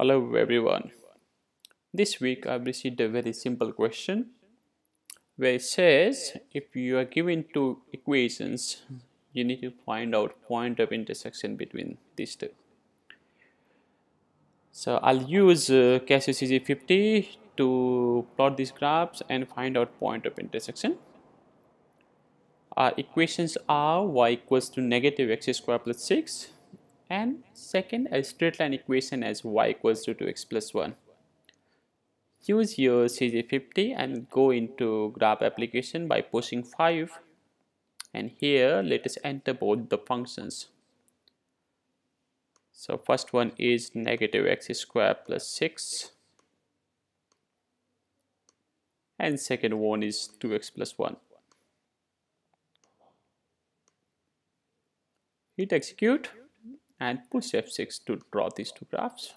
Hello everyone. This week I've received a very simple question where it says if you are given two equations, you need to find out point of intersection between these two. So I'll use Casio CG50 to plot these graphs and find out point of intersection. Our equations are y equals to negative x square plus 6 and second a straight line equation as y equals to 2x plus 1. Use your CG50 and go into graph application by pushing 5, and here let us enter both the functions. So first one is negative x square plus 6 and second one is 2x plus 1. Hit execute and push F6 to draw these two graphs.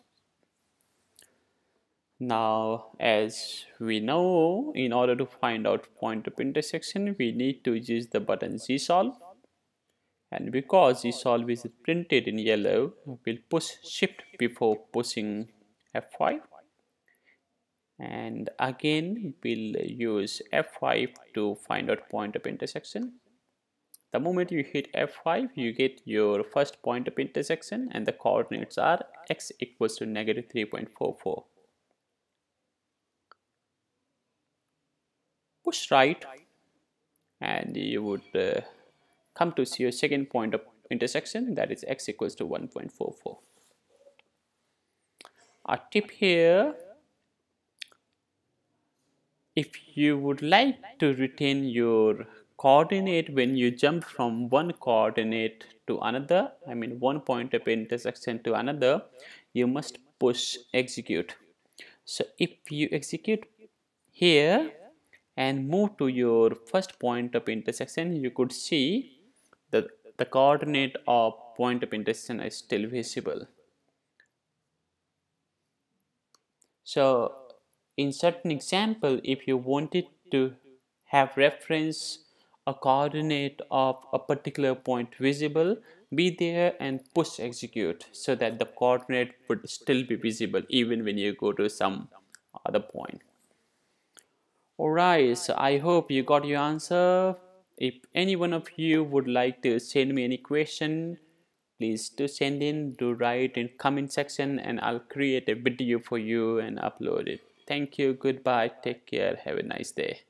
Now, as we know, in order to find out point of intersection, we need to use the button GSolve, and because GSolve is printed in yellow, we'll push shift before pushing F5, and again we'll use F5 to find out point of intersection. The moment you hit F5, you get your first point of intersection, and the coordinates are x equals to negative 3.44. Push right and you would come to see your second point of intersection, that is x equals to 1.44. A tip here: if you would like to retain your coordinate when you jump from one coordinate to another, I mean one point of intersection to another, you must push execute. So if you execute here and move to your first point of intersection, you could see that the coordinate of point of intersection is still visible. So in certain example, if you wanted to have reference a coordinate of a particular point visible, be there and push execute so that the coordinate would still be visible even when you go to some other point. Alright, so I hope you got your answer. If any one of you would like to send me any question, please do send in, do write in comment section, and I'll create a video for you and upload it. Thank you, goodbye, take care, have a nice day.